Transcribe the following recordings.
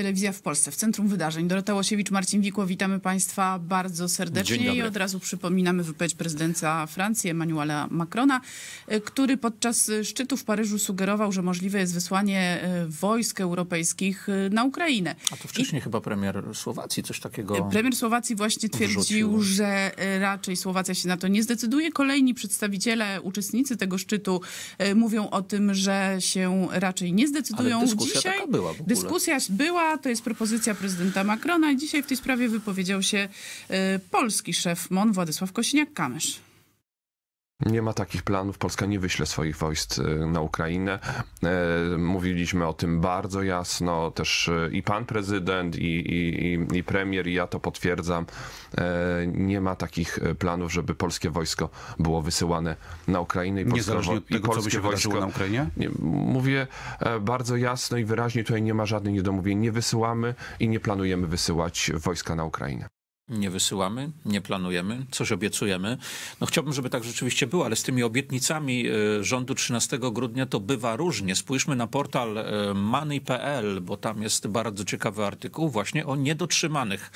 Telewizja w Polsce, w Centrum Wydarzeń. Dorota Łosiewicz, Marcin Wikło, witamy Państwa bardzo serdecznie i od razu przypominamy wypowiedź prezydenta Francji, Emmanuela Macrona, który podczas szczytu w Paryżu sugerował, że możliwe jest wysłanie wojsk europejskich na Ukrainę. A to wcześniej chyba premier Słowacji coś takiego premier Słowacji właśnie twierdził, że raczej Słowacja się na to nie zdecyduje. Kolejni przedstawiciele, uczestnicy tego szczytu mówią o tym, że się raczej nie zdecydują. Ale dyskusja dzisiaj taka była w ogóle. Dyskusja była. To jest propozycja prezydenta Macrona i dzisiaj w tej sprawie wypowiedział się polski szef MON Władysław Kosiniak-Kamysz. Nie ma takich planów. Polska nie wyśle swoich wojsk na Ukrainę. Mówiliśmy o tym bardzo jasno. Też i pan prezydent, i premier, i ja to potwierdzam. Nie ma takich planów, żeby polskie wojsko było wysyłane na Ukrainę. Niezależnie od tego, co by się wydarzyło na Ukrainie? Mówię bardzo jasno i wyraźnie. Tutaj nie ma żadnych niedomówień. Nie wysyłamy i nie planujemy wysyłać wojska na Ukrainę. Nie wysyłamy, nie planujemy, coś obiecujemy. No chciałbym, żeby tak rzeczywiście było, ale z tymi obietnicami rządu 13 grudnia to bywa różnie. Spójrzmy na portal money.pl, bo tam jest bardzo ciekawy artykuł właśnie o niedotrzymanych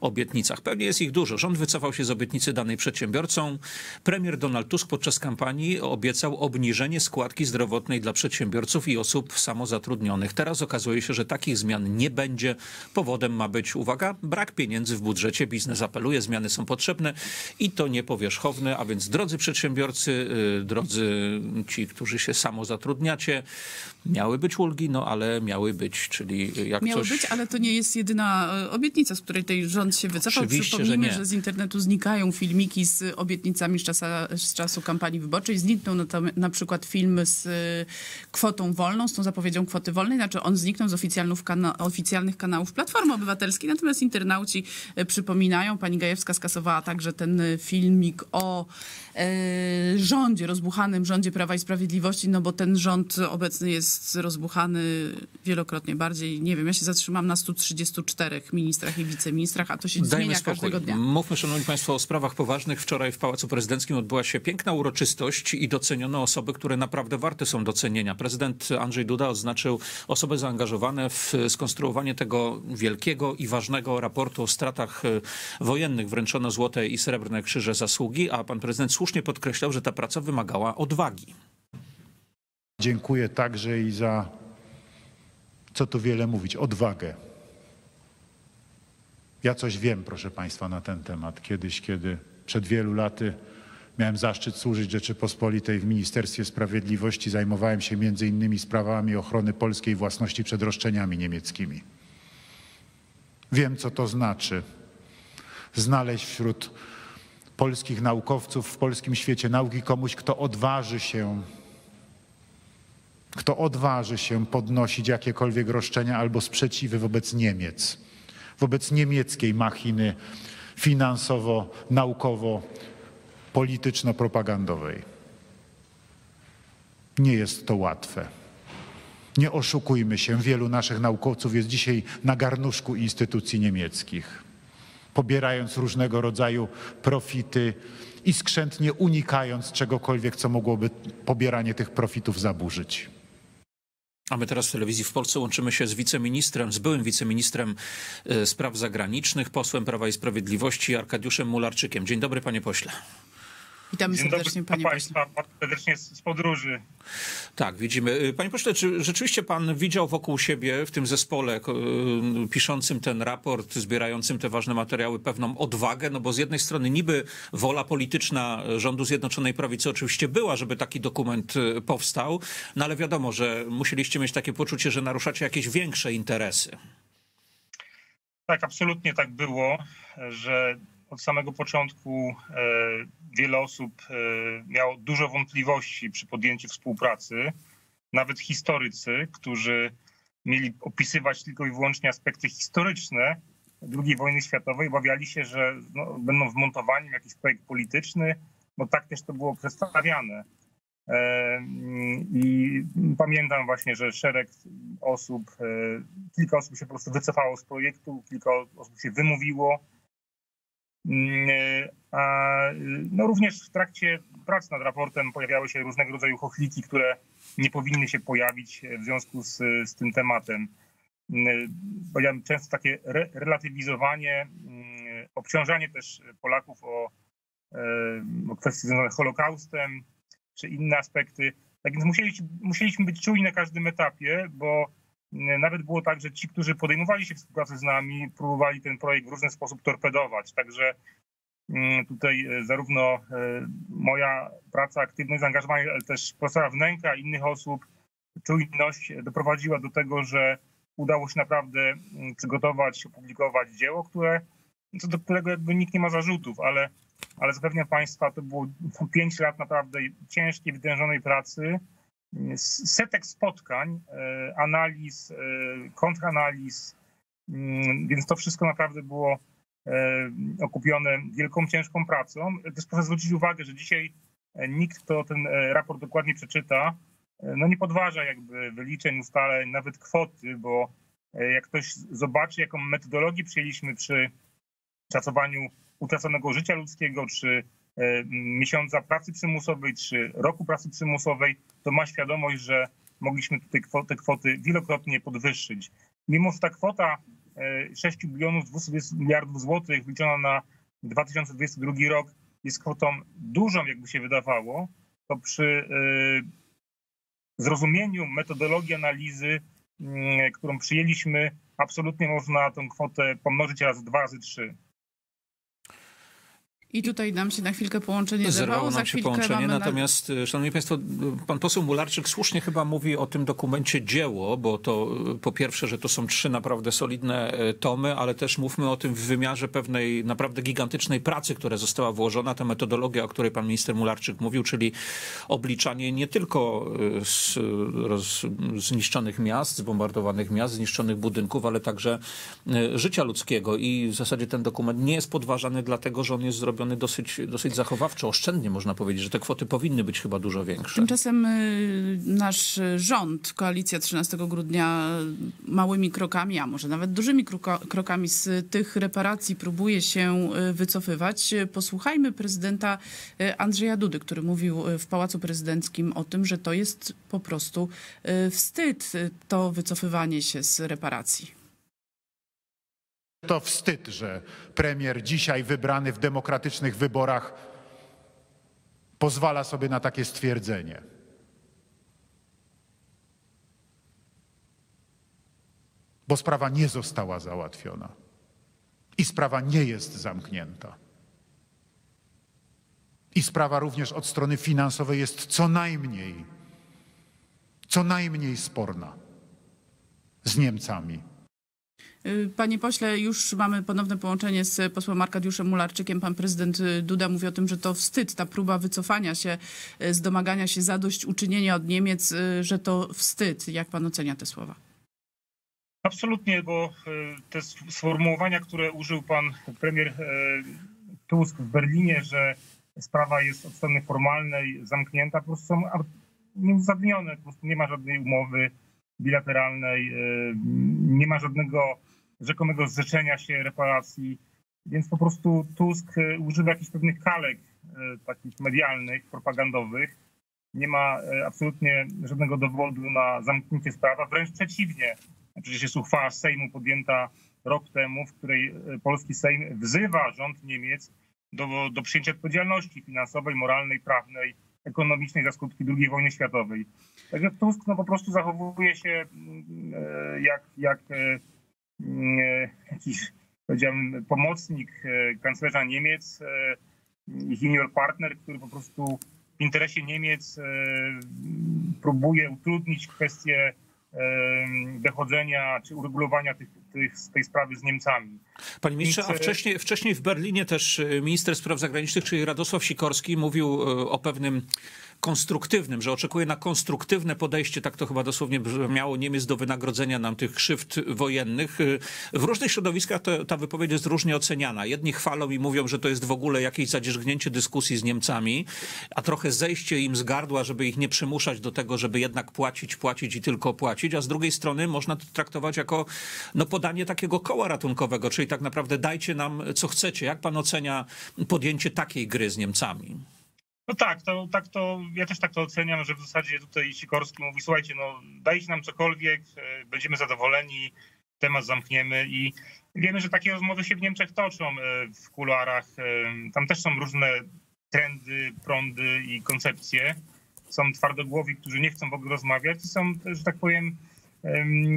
obietnicach. Pewnie jest ich dużo. Rząd wycofał się z obietnicy danej przedsiębiorcom. Premier Donald Tusk podczas kampanii obiecał obniżenie składki zdrowotnej dla przedsiębiorców i osób samozatrudnionych. Teraz okazuje się, że takich zmian nie będzie. Powodem ma być, uwaga, brak pieniędzy w budżecie. Biznes apeluje, zmiany są potrzebne i to niepowierzchowne. A więc drodzy przedsiębiorcy, drodzy ci, którzy się samozatrudniacie, miały być ulgi, no ale miały być, czyli jak miały coś... być, ale to nie jest jedyna obietnica, z której tej rząd się wycofał. Przypomnijmy, że z internetu znikają filmiki z obietnicami z czasu kampanii wyborczej. Zniknął na przykład film z kwotą wolną, z tą zapowiedzią kwoty wolnej. Znaczy on zniknął z oficjalnych kanałów Platformy Obywatelskiej. Natomiast internauci przypominają, pani Gajewska skasowała także ten filmik o rządzie, rozbuchanym rządzie Prawa i Sprawiedliwości, no bo ten rząd obecny jest rozbuchany wielokrotnie bardziej. Nie wiem, ja się zatrzymam na 134 ministrach i wiceministrach. A to się zmienia każdego dnia. Mówmy, szanowni państwo, o sprawach poważnych. Wczoraj w Pałacu Prezydenckim odbyła się piękna uroczystość i doceniono osoby, które naprawdę warte są docenienia. Prezydent Andrzej Duda odznaczył osoby zaangażowane w skonstruowanie tego wielkiego i ważnego raportu o stratach wojennych. Wręczono złote i srebrne krzyże zasługi, a pan prezydent słusznie podkreślał, że ta praca wymagała odwagi. Dziękuję także i za, co tu wiele mówić, odwagę. Ja coś wiem, proszę państwa, na ten temat. Kiedyś, kiedy przed wielu laty miałem zaszczyt służyć Rzeczypospolitej w Ministerstwie Sprawiedliwości, zajmowałem się między innymi sprawami ochrony polskiej własności przed roszczeniami niemieckimi. Wiem, co to znaczy znaleźć wśród polskich naukowców w polskim świecie nauki komuś, kto odważy się podnosić jakiekolwiek roszczenia albo sprzeciwy wobec Niemiec. Wobec niemieckiej machiny finansowo, naukowo, polityczno-propagandowej. Nie jest to łatwe. Nie oszukujmy się, wielu naszych naukowców jest dzisiaj na garnuszku instytucji niemieckich, pobierając różnego rodzaju profity i skrzętnie unikając czegokolwiek, co mogłoby pobieranie tych profitów zaburzyć. A my teraz w telewizji w Polsce łączymy się z wiceministrem, z byłym wiceministrem spraw zagranicznych, posłem Prawa i Sprawiedliwości Arkadiuszem Mularczykiem. Dzień dobry, panie pośle. Witamy serdecznie, panie pośle. Bardzo serdecznie z podróży. Tak, widzimy. Panie pośle, czy rzeczywiście pan widział wokół siebie w tym zespole piszącym ten raport, zbierającym te ważne materiały pewną odwagę? No bo z jednej strony niby wola polityczna rządu Zjednoczonej Prawicy oczywiście była, żeby taki dokument powstał, no ale wiadomo, że musieliście mieć takie poczucie, że naruszacie jakieś większe interesy. Tak, absolutnie tak było, że od samego początku wiele osób miało dużo wątpliwości przy podjęciu współpracy. Nawet historycy, którzy mieli opisywać tylko i wyłącznie aspekty historyczne II wojny światowej, obawiali się, że no, będą wmontowani w jakiś projekt polityczny, bo tak też to było przedstawiane. I pamiętam właśnie, że szereg osób, kilka osób się po prostu wycofało z projektu, kilka osób się wymówiło. A no również w trakcie prac nad raportem pojawiały się różnego rodzaju chochliki, które nie powinny się pojawić w związku z tym tematem. powiedziałbym, często takie relatywizowanie, obciążanie też Polaków o kwestie związane z Holokaustem czy inne aspekty. Tak więc musieliśmy być czujni na każdym etapie, bo nawet było tak, że ci, którzy podejmowali się współpracy z nami, próbowali ten projekt w różny sposób torpedować. Także tutaj zarówno moja praca, aktywność, zaangażowanie, ale też profesora Wnęka i innych osób, czujność doprowadziła do tego, że udało się naprawdę przygotować, opublikować dzieło, co do którego jakby nikt nie ma zarzutów, ale zapewniam Państwa, to było 5 lat naprawdę ciężkiej, wytężonej pracy, setek spotkań, analiz, kontranaliz, więc to wszystko naprawdę było okupione wielką, ciężką pracą. Też proszę zwrócić uwagę, że dzisiaj nikt, kto ten raport dokładnie przeczyta, nie podważa jakby wyliczeń, ustaleń, nawet kwoty, bo jak ktoś zobaczy, jaką metodologię przyjęliśmy przy szacowaniu utraconego życia ludzkiego, czy miesiąca pracy przymusowej, czy roku pracy przymusowej, to ma świadomość, że mogliśmy te kwoty wielokrotnie podwyższyć. Mimo że ta kwota 6 bilionów 220 miliardów złotych wyliczona na 2022 rok jest kwotą dużą, jakby się wydawało, to przy zrozumieniu metodologii analizy, którą przyjęliśmy, absolutnie można tę kwotę pomnożyć razy 2, razy 3. I tutaj nam się na chwilkę połączenie zerwało. Nam się połączenie, natomiast, szanowni państwo, pan poseł Mularczyk słusznie chyba mówi o tym dokumencie dzieło, bo to po pierwsze, że to są 3 naprawdę solidne tomy, ale też mówmy o tym w wymiarze pewnej naprawdę gigantycznej pracy, która została włożona, ta metodologia, o której pan minister Mularczyk mówił, czyli obliczanie nie tylko zniszczonych miast, zbombardowanych miast, zniszczonych budynków, ale także życia ludzkiego. I w zasadzie ten dokument nie jest podważany dlatego, że on jest zrobiony dosyć zachowawczo, oszczędnie można powiedzieć, że te kwoty powinny być chyba dużo większe. Tymczasem nasz rząd, koalicja 13 grudnia małymi krokami, a może nawet dużymi krokami z tych reparacji próbuje się wycofywać. Posłuchajmy prezydenta Andrzeja Dudy, który mówił w Pałacu Prezydenckim o tym, że to jest po prostu wstyd, to wycofywanie się z reparacji. To wstyd, że premier dzisiaj wybrany w demokratycznych wyborach pozwala sobie na takie stwierdzenie. Bo sprawa nie została załatwiona i sprawa nie jest zamknięta. I sprawa również od strony finansowej jest co najmniej sporna z Niemcami. Panie pośle, już mamy ponowne połączenie z posłem Arkadiuszem Mularczykiem. Pan prezydent Duda mówi o tym, że to wstyd, ta próba wycofania się z domagania się zadośćuczynienia od Niemiec, że to wstyd. Jak pan ocenia te słowa? Absolutnie, bo te sformułowania, które użył pan premier Tusk w Berlinie, że sprawa jest od strony formalnej zamknięta, po prostu są nieuzasadnione, po prostu nie ma żadnej umowy bilateralnej, nie ma żadnego rzekomego zrzeczenia się reparacji, więc po prostu Tusk używa jakichś pewnych kalek takich medialnych, propagandowych. Nie ma absolutnie żadnego dowodu na zamknięcie sprawy, wręcz przeciwnie. Przecież jest uchwała Sejmu podjęta rok temu, w której polski Sejm wzywa rząd Niemiec do przyjęcia odpowiedzialności finansowej, moralnej, prawnej, ekonomicznej za skutki II wojny światowej. Także Tusk po prostu zachowuje się jak jakiś, powiedziałem, pomocnik kanclerza Niemiec, junior partner, który po prostu w interesie Niemiec próbuje utrudnić kwestię dochodzenia czy uregulowania tej sprawy z Niemcami. Panie ministrze, a wcześniej w Berlinie też minister spraw zagranicznych, czyli Radosław Sikorski, mówił o pewnym konstruktywnym, że oczekuje na konstruktywne podejście, tak to chyba dosłownie brzmiało, Niemiec do wynagrodzenia nam tych krzywd wojennych. W różnych środowiskach ta wypowiedź jest różnie oceniana. Jedni chwalą i mówią, że to jest w ogóle jakieś zadzierzgnięcie dyskusji z Niemcami, a trochę zejście im z gardła, żeby ich nie przymuszać do tego, żeby jednak płacić i tylko płacić, a z drugiej strony można to traktować jako podanie takiego koła ratunkowego, czyli tak naprawdę dajcie nam co chcecie. Jak pan ocenia podjęcie takiej gry z Niemcami? No tak to ja też tak to oceniam, że w zasadzie tutaj Sikorski mówi: słuchajcie, dajcie nam cokolwiek, będziemy zadowoleni, temat zamkniemy i wiemy, że takie rozmowy się w Niemczech toczą w kuluarach. Tam też są różne trendy, prądy i koncepcje. Są twardogłowi, którzy nie chcą w ogóle rozmawiać i są, że tak powiem,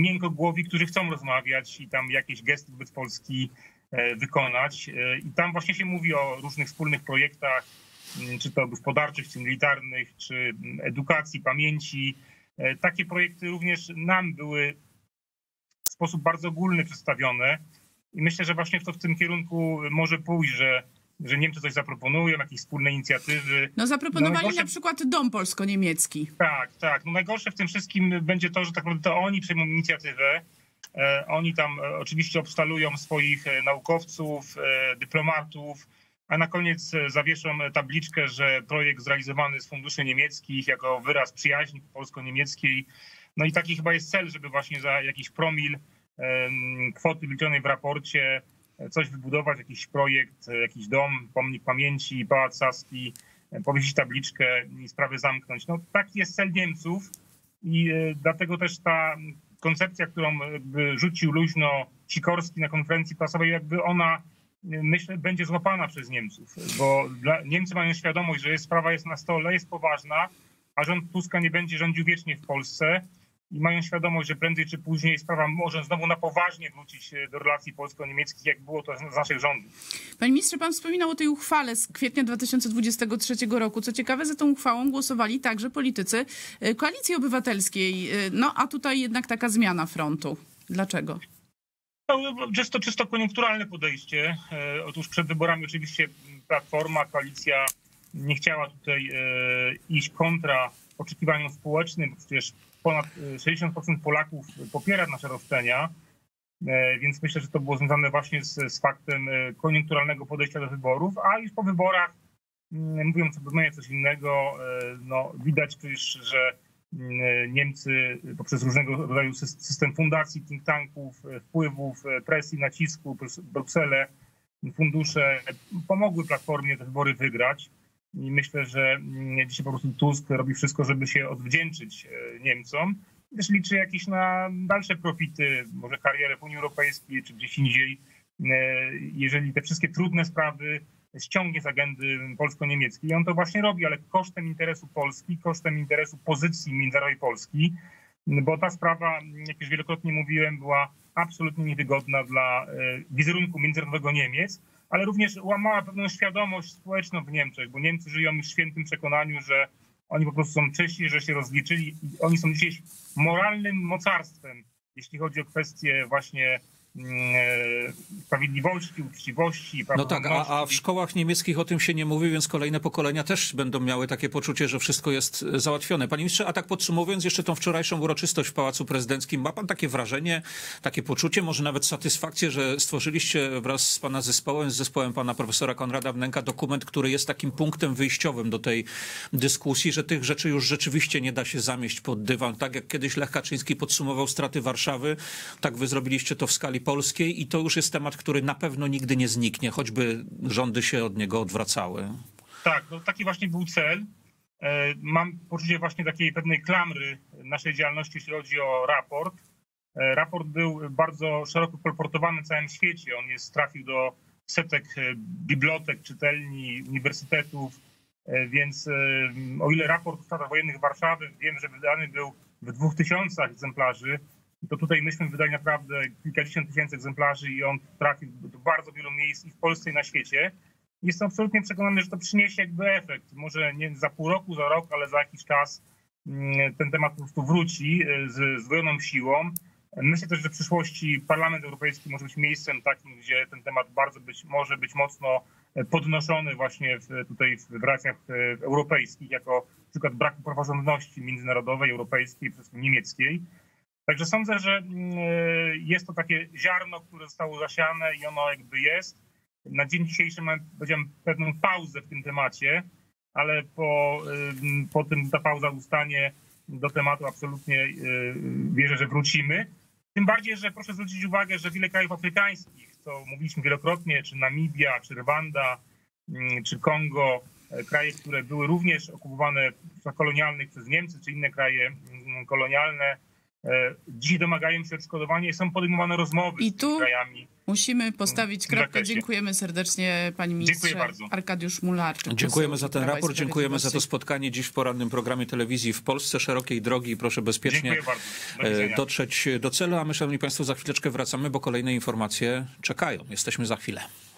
miękkogłowi, którzy chcą rozmawiać i tam jakieś gesty wobec Polski wykonać. I tam właśnie się mówi o różnych wspólnych projektach, czy to gospodarczych, czy militarnych, czy edukacji, pamięci. Takie projekty również nam były w sposób bardzo ogólny przedstawione i myślę, że właśnie to w tym kierunku może pójść, że Niemcy coś zaproponują, jakieś wspólne inicjatywy. No zaproponowali na przykład dom polsko-niemiecki. Tak, tak. No najgorsze w tym wszystkim będzie to, że tak naprawdę to oni przejmą inicjatywę. Oni tam oczywiście obstalują swoich naukowców, dyplomatów, a na koniec zawieszą tabliczkę, że projekt zrealizowany z funduszy niemieckich jako wyraz przyjaźni polsko-niemieckiej. No i taki chyba jest cel, żeby właśnie za jakiś promil kwoty liczonej w raporcie coś wybudować, jakiś projekt, jakiś dom, pomnik pamięci, pałac Saski, powiesić tabliczkę i sprawę zamknąć. No taki jest cel Niemców i dlatego też ta koncepcja, którą jakby rzucił luźno Sikorski na konferencji prasowej, jakby ona, myślę, będzie złapana przez Niemców, bo Niemcy mają świadomość, że sprawa jest na stole, jest poważna, a rząd Tuska nie będzie rządził wiecznie w Polsce i mają świadomość, że prędzej czy później sprawa może znowu na poważnie wrócić do relacji polsko-niemieckich, jak było to z naszych rządów. Panie ministrze, pan wspominał o tej uchwale z kwietnia 2023 roku. Co ciekawe, za tą uchwałą głosowali także politycy Koalicji Obywatelskiej. No a tutaj jednak taka zmiana frontu. Dlaczego? No, czysto koniunkturalne podejście. Otóż przed wyborami oczywiście Platforma, koalicja nie chciała tutaj iść kontra oczekiwaniom społecznym, bo przecież ponad 60% Polaków popiera nasze roszczenia, więc myślę, że to było związane właśnie z faktem koniunkturalnego podejścia do wyborów, a już po wyborach, mówiąc zupełnie coś innego, no widać przecież, że Niemcy poprzez różnego rodzaju system fundacji, think tanków, wpływów, presji, nacisku, Brukselę, fundusze pomogły Platformie te wybory wygrać. I myślę, że dzisiaj po prostu Tusk robi wszystko, żeby się odwdzięczyć Niemcom. Też liczy jakieś na dalsze profity, może karierę w Unii Europejskiej czy gdzieś indziej, jeżeli te wszystkie trudne sprawy ściągnie z agendy polsko-niemieckiej. I on to właśnie robi, ale kosztem interesu Polski, kosztem interesu pozycji międzynarodowej Polski, bo ta sprawa, jak już wielokrotnie mówiłem, była absolutnie niewygodna dla wizerunku międzynarodowego Niemiec, ale również łamała pewną świadomość społeczną w Niemczech, bo Niemcy żyją w świętym przekonaniu, że oni po prostu są czyści, że się rozliczyli i oni są dzisiaj moralnym mocarstwem, jeśli chodzi o kwestie właśnie sprawiedliwości, uczciwości. No tak, a w szkołach niemieckich o tym się nie mówi, więc kolejne pokolenia też będą miały takie poczucie, że wszystko jest załatwione. Panie ministrze, a tak podsumowując jeszcze tą wczorajszą uroczystość w Pałacu Prezydenckim, ma pan takie wrażenie, takie poczucie, może nawet satysfakcję, że stworzyliście wraz z pana zespołem, z zespołem pana profesora Konrada Wnęka dokument, który jest takim punktem wyjściowym do tej dyskusji, że tych rzeczy już rzeczywiście nie da się zamieść pod dywan. Tak jak kiedyś Lech Kaczyński podsumował straty Warszawy, tak wy zrobiliście to w skali polskiej i to już jest temat, który na pewno nigdy nie zniknie, choćby rządy się od niego odwracały. Tak, no taki właśnie był cel. Mam poczucie właśnie takiej pewnej klamry naszej działalności, jeśli chodzi o raport. Raport był bardzo szeroko kolportowany w całym świecie. On trafił do setek bibliotek, czytelni, uniwersytetów, więc o ile raport o stratach wojennych Warszawy, wiem, że wydany był w 2000 egzemplarzy, to tutaj myśmy wydali naprawdę kilkadziesiąt tysięcy egzemplarzy i on trafił do bardzo wielu miejsc i w Polsce i na świecie. Jestem absolutnie przekonany, że to przyniesie jakby efekt. Może nie za pół roku, za rok, ale za jakiś czas ten temat po prostu wróci z zdwojoną siłą. Myślę też, że w przyszłości Parlament Europejski może być miejscem takim, gdzie ten temat bardzo może być mocno podnoszony właśnie tutaj w relacjach europejskich, jako przykład braku praworządności międzynarodowej, europejskiej, przez niemieckiej. Także sądzę, że jest to takie ziarno, które zostało zasiane i ono jakby jest. Na dzień dzisiejszy mamy, powiedziałem, pewną pauzę w tym temacie, ale po tym ta pauza ustanie, do tematu absolutnie wierzę, że wrócimy. Tym bardziej, że proszę zwrócić uwagę, że wiele krajów afrykańskich, co mówiliśmy wielokrotnie, czy Namibia, czy Rwanda, czy Kongo, kraje, które były również okupowane kolonialnych przez Niemcy, czy inne kraje kolonialne, Dziś domagają się odszkodowania i są podejmowane rozmowy z tymi krajami. Musimy postawić kropkę. Dziękujemy serdecznie, panie ministrze. Arkadiusz Mularczyk. Dziękujemy za ten raport, dziękujemy za to spotkanie dziś w porannym programie telewizji w Polsce. Szerokiej drogi i proszę bezpiecznie dotrzeć do celu. A my, szanowni państwo, za chwileczkę wracamy, bo kolejne informacje czekają. Jesteśmy za chwilę.